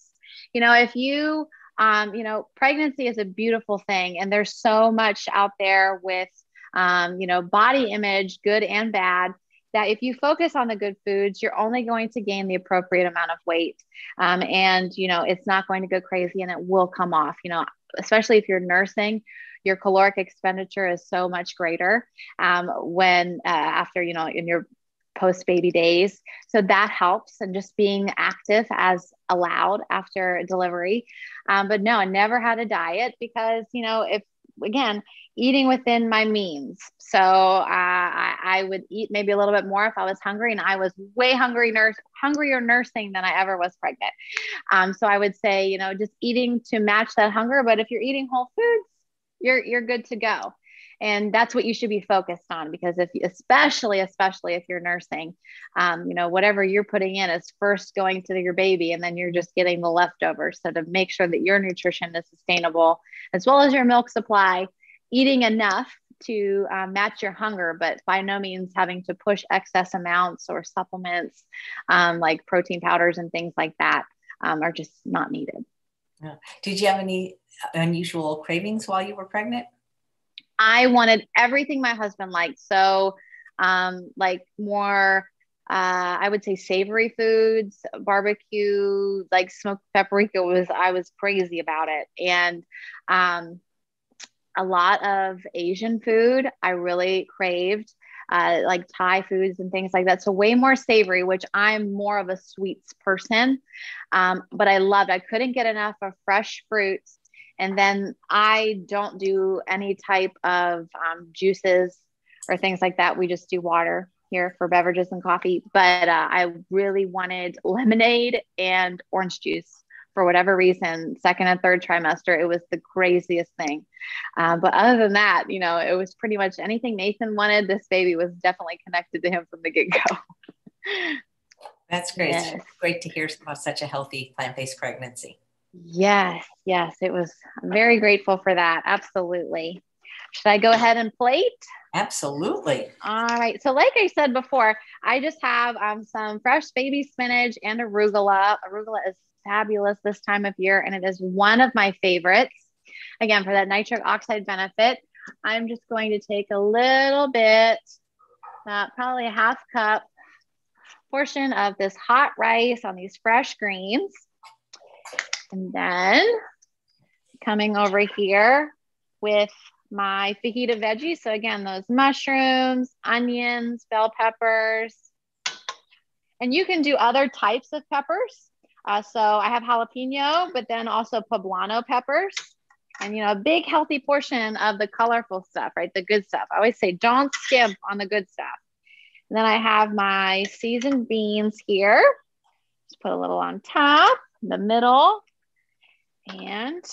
You know, if you, you know, pregnancy is a beautiful thing, and there's so much out there with, you know, body image, good and bad, that if you focus on the good foods, you're only going to gain the appropriate amount of weight. And, you know, it's not going to go crazy, and it will come off, you know, especially if you're nursing. Your caloric expenditure is so much greater when after, you know, in your post-baby days. So that helps, and just being active as allowed after delivery. But no, I never had a diet because, you know, if, again, eating within my means. So I would eat maybe a little bit more if I was hungry, and I was way hungrier nursing than I ever was pregnant. So I would say, you know, just eating to match that hunger. But if you're eating whole foods, you're good to go. And that's what you should be focused on, because if, especially if you're nursing, you know, whatever you're putting in is first going to your baby, and then you're just getting the leftovers. So to make sure that your nutrition is sustainable, as well as your milk supply, eating enough to match your hunger, but by no means having to push excess amounts or supplements like protein powders and things like that are just not needed. Did you have any unusual cravings while you were pregnant? I wanted everything my husband liked. So, like more, I would say savory foods, barbecue, like smoked paprika I was crazy about it. And, a lot of Asian food I really craved, like Thai foods and things like that. So way more savory, which I'm more of a sweets person. But I couldn't get enough of fresh fruits. And then I don't do any type of juices or things like that. We just do water here for beverages and coffee. But I really wanted lemonade and orange juice for whatever reason. Second and third trimester, it was the craziest thing. But other than that, you know, it was pretty much anything Nathan wanted. This baby was definitely connected to him from the get-go. That's great. Yes. It's great to hear about such a healthy plant-based pregnancy. Yes. It was, I'm very grateful for that. Absolutely. Should I go ahead and plate? Absolutely. All right. So like I said before, I just have some fresh baby spinach and arugula. Arugula is fabulous this time of year, and it is one of my favorites. Again, for that nitric oxide benefit, I'm just going to take a little bit, probably a half cup portion of this hot rice on these fresh greens. And then coming over here with my fajita veggies. So again, those mushrooms, onions, bell peppers, and you can do other types of peppers. So I have jalapeno, but then also poblano peppers. And, you know, a big healthy portion of the colorful stuff, right? The good stuff. I always say, don't skimp on the good stuff. And then I have my seasoned beans here. Just put a little on top, in the middle. And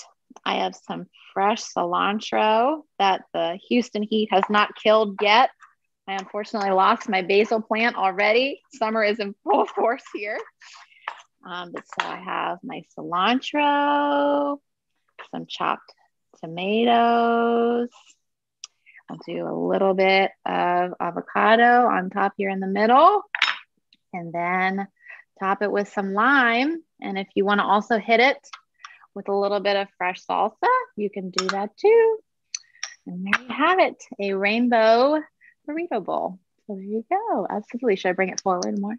I have some fresh cilantro that the Houston heat has not killed yet. I unfortunately lost my basil plant already. Summer is in full force here. But so I have my cilantro, some chopped tomatoes. I'll do a little bit of avocado on top here in the middle, and then top it with some lime. And if you want to also hit it with a little bit of fresh salsa, you can do that too. And there you have it, a rainbow burrito bowl. So there you go. Absolutely. Should I bring it forward more?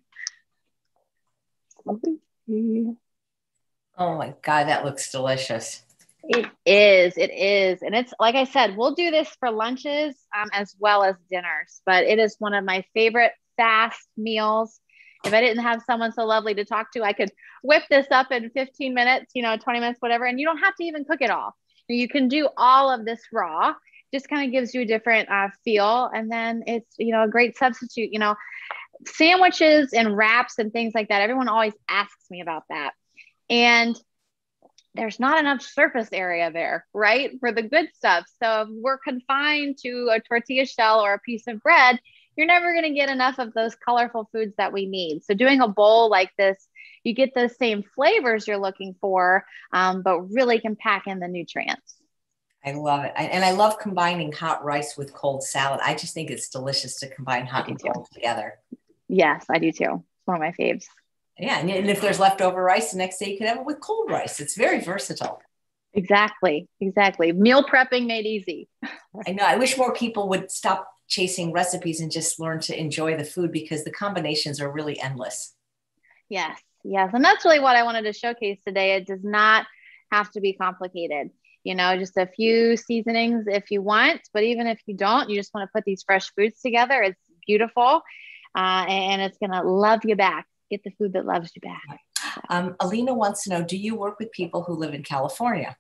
Oh my God, that looks delicious. It is. It is. And it's, like I said, we'll do this for lunches as well as dinners, but it is one of my favorite fast meals. If I didn't have someone so lovely to talk to, I could whip this up in 15 minutes, you know, 20 minutes, whatever. And you don't have to even cook it all. You can do all of this raw. Just kind of gives you a different feel. And then it's, you know, a great substitute, you know, sandwiches and wraps and things like that. Everyone always asks me about that. And there's not enough surface area there, right? For the good stuff. So if we're confined to a tortilla shell or a piece of bread, you're never going to get enough of those colorful foods that we need. So doing a bowl like this, you get those same flavors you're looking for, but really can pack in the nutrients. I love it. And I love combining hot rice with cold salad. I just think it's delicious to combine hot and cold together. Yes, I do too. It's one of my faves. Yeah. And if there's leftover rice, the next day you could have it with cold rice. It's very versatile. Exactly. Exactly. Meal prepping made easy. I know. I wish more people would stop chasing recipes and just learn to enjoy the food, because the combinations are really endless. Yes. Yes. And that's really what I wanted to showcase today. It does not have to be complicated. You know, just a few seasonings if you want, but even if you don't, you just want to put these fresh foods together. It's beautiful. And it's going to love you back. Get the food that loves you back. Alina wants to know, do you work with people who live in California?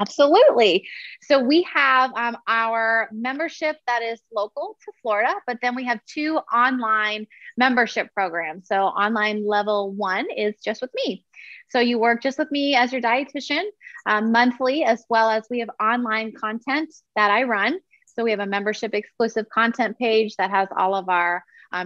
Absolutely. So we have our membership that is local to Florida, but then we have two online membership programs. So online level one is just with me. So you work just with me as your dietitian monthly, as well as we have online content that I run. So we have a membership exclusive content page that has all of our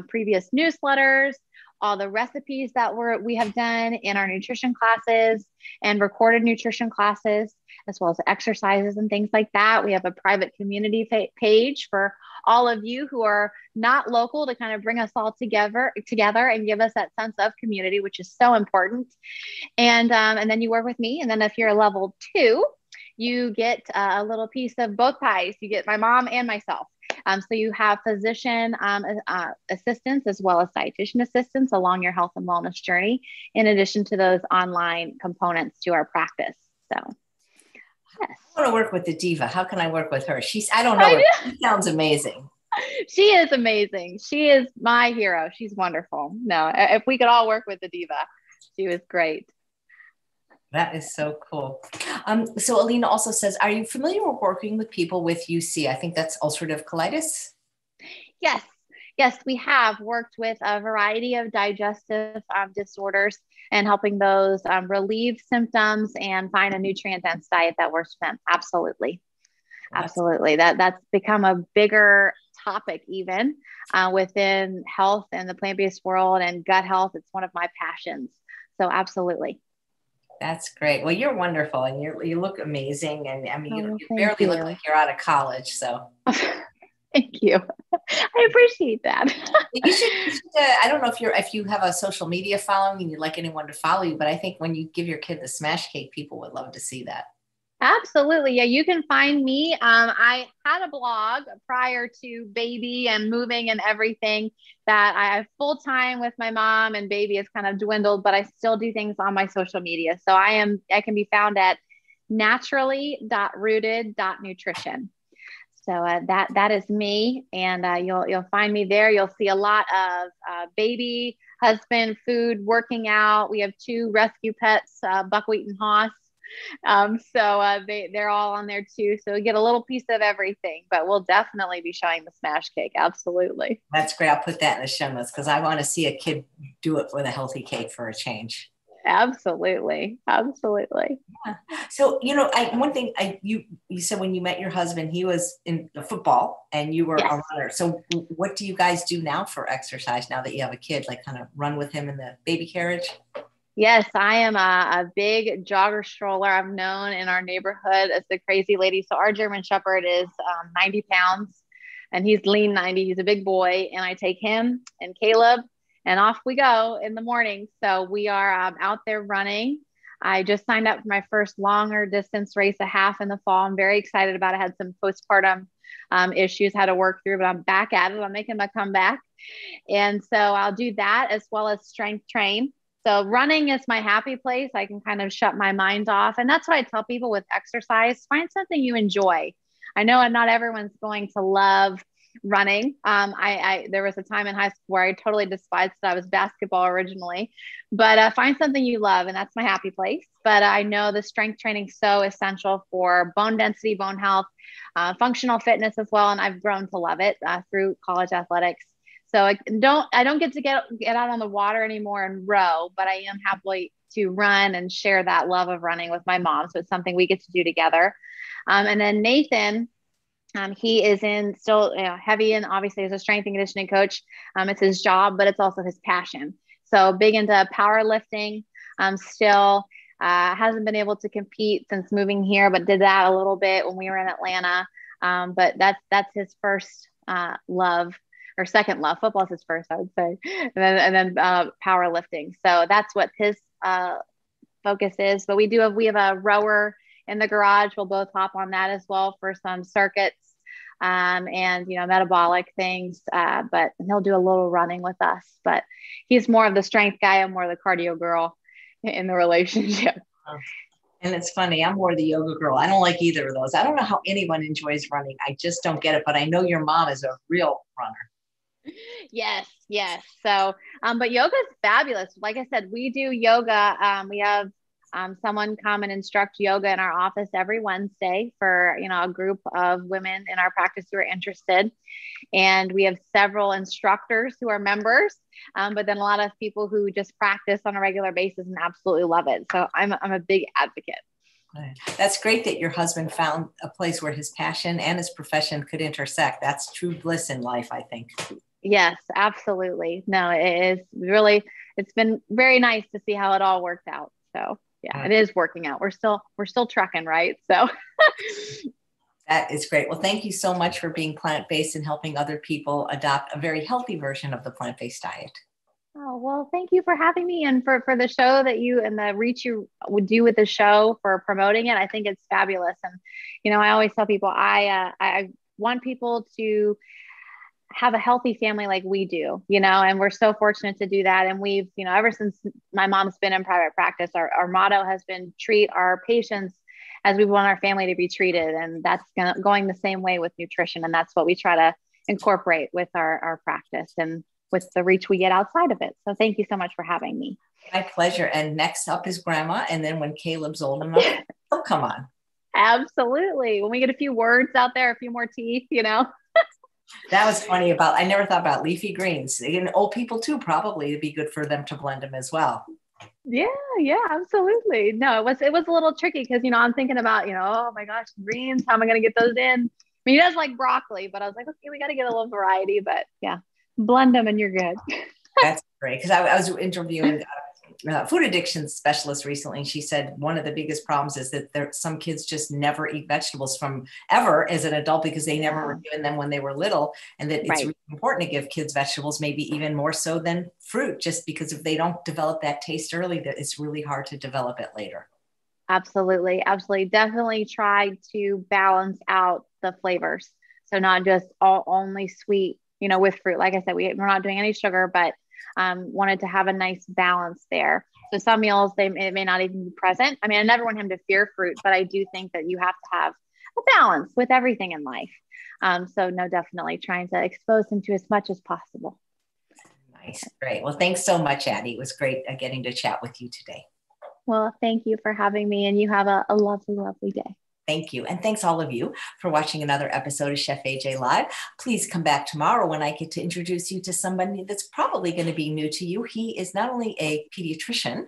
previous newsletters, all the recipes that we have done in our nutrition classes and recorded nutrition classes, as well as exercises and things like that. We have a private community page for all of you who are not local to kind of bring us all together and give us that sense of community, which is so important. And then you work with me. And then if you're a level two, you get a little piece of both pies. You get my mom and myself. So you have physician assistance as well as dietitian assistance along your health and wellness journey, in addition to those online components to our practice. So yes. I want to work with the diva. How can I work with her? I don't know. She sounds amazing. She is amazing. She is my hero. She's wonderful. No, if we could all work with the diva, she was great. That is so cool. So Alina also says, are you familiar with working with people with UC? I think that's ulcerative colitis. Yes. Yes, we have worked with a variety of digestive disorders and helping those relieve symptoms and find a nutrient-dense diet that works for them. Absolutely. Absolutely. That's become a bigger topic even within health and the plant-based world and gut health. It's one of my passions. So absolutely. That's great. Well, you're wonderful and you look amazing. And I mean, you barely look like you're out of college. So thank you. I appreciate that. I don't know if you have a social media following and you'd like anyone to follow you, but I think when you give your kid the smash cake, people would love to see that. Absolutely. Yeah. You can find me. I had a blog prior to baby and moving and everything that I have full time with my mom, and baby has kind of dwindled, but I still do things on my social media. So I can be found at naturally.rooted.nutrition. So that is me, and you'll find me there. You'll see a lot of baby, husband, food, working out. We have two rescue pets, Buckwheat and Hoss. They're all on there too. So you get a little piece of everything, but we'll definitely be showing the smash cake. Absolutely. That's great. I'll put that in the show notes because I want to see a kid do it with a healthy cake for a change. Absolutely. Absolutely. Yeah. So, you said when you met your husband, he was in football and you were a runner. So what do you guys do now for exercise now that you have a kid, like kind of run with him in the baby carriage? Yes, I am a big jogger stroller. I'm known in our neighborhood as the crazy lady. So our German Shepherd is 90 pounds and he's lean 90. He's a big boy. And I take him and Caleb and off we go in the morning. So we are out there running. I just signed up for my first longer distance race, a half in the fall. I'm very excited about it. I had some postpartum issues, had to work through, but I'm back at it. I'm making my comeback. And so I'll do that as well as strength train. So running is my happy place. I can kind of shut my mind off. And that's what I tell people with exercise, find something you enjoy. I know not everyone's going to love running. There was a time in high school where I totally despised that I was basketball originally, but find something you love. And that's my happy place. But I know the strength training is so essential for bone density, bone health, functional fitness as well. And I've grown to love it through college athletics. So I don't get to get out on the water anymore and row, but I am happy to run and share that love of running with my mom. So it's something we get to do together. And then Nathan, he is heavy in, obviously, as a strength and conditioning coach. It's his job, but it's also his passion. So big into powerlifting, still hasn't been able to compete since moving here, but did that a little bit when we were in Atlanta. But that's his first love. Or second love. Football is his first, I would say. And then powerlifting. So that's what his focus is. But we have a rower in the garage. We'll both hop on that as well for some circuits and, metabolic things. But he'll do a little running with us, but he's more of the strength guy. I'm more the cardio girl in the relationship. And it's funny, I'm more the yoga girl. I don't like either of those. I don't know how anyone enjoys running. I just don't get it, but I know your mom is a real runner. Yes. So, but yoga is fabulous. Like I said, we do yoga. We have someone come and instruct yoga in our office every Wednesday for, a group of women in our practice who are interested. And we have several instructors who are members, but then a lot of people who just practice on a regular basis and absolutely love it. So I'm a big advocate. That's great that your husband found a place where his passion and his profession could intersect. That's true bliss in life, I think. Yes, absolutely. No, it is really, it's been very nice to see how it all worked out. So yeah, it is working out. We're still trucking, right? So that is great. Well, thank you so much for being plant-based and helping other people adopt a very healthy version of the plant-based diet. Oh, well, thank you for having me and for the show that you and the reach you would do with the show for promoting it. I think it's fabulous. And, I always tell people, I want people to have a healthy family like we do, and we're so fortunate to do that. And we've, ever since my mom's been in private practice, our motto has been treat our patients as we want our family to be treated. And that's going the same way with nutrition. And that's what we try to incorporate with our practice and with the reach we get outside of it. So thank you so much for having me. My pleasure. And next up is Grandma. And then when Caleb's old enough, he'll come on. Absolutely. When we get a few words out there, a few more teeth, That was funny about, I never thought about leafy greens. And old people too, probably it'd be good for them to blend them as well. Yeah, absolutely. No, it was a little tricky because, I'm thinking about, oh my gosh, greens, how am I going to get those in? I mean, he does like broccoli, but I was like, okay, we got to get a little variety, but yeah, blend them and you're good. That's great. Because I was interviewing food addiction specialist recently, and she said one of the biggest problems is that some kids just never eat vegetables from ever as an adult because they never were given them when they were little, and that it's really important to give kids vegetables, maybe even more so than fruit, just because if they don't develop that taste early, that it's really hard to develop it later. Absolutely. Definitely try to balance out the flavors, so not just only sweet, with fruit. Like I said, we're not doing any sugar, but wanted to have a nice balance there. So some meals, it may not even be present. I mean, I never want him to fear fruit, but I do think that you have to have a balance with everything in life. So no, definitely trying to expose them to as much as possible. Nice. Great. Well, thanks so much, Addie. It was great getting to chat with you today. Well, thank you for having me, and you have a lovely, lovely day. Thank you. And thanks all of you for watching another episode of Chef AJ Live. Please come back tomorrow when I get to introduce you to somebody that's probably going to be new to you. He is not only a pediatrician,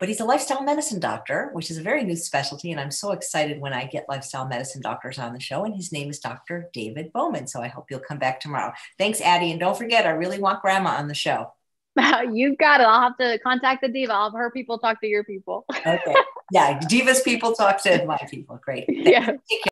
but he's a lifestyle medicine doctor, which is a very new specialty. And I'm so excited when I get lifestyle medicine doctors on the show. And his name is Dr. David Bowman. So I hope you'll come back tomorrow. Thanks, Addie. And don't forget, I really want Grandma on the show. You've got it. I'll have to contact the diva. I'll have her people talk to your people. Okay. Yeah. Diva's people talk to my people. Great. Thanks. Yeah.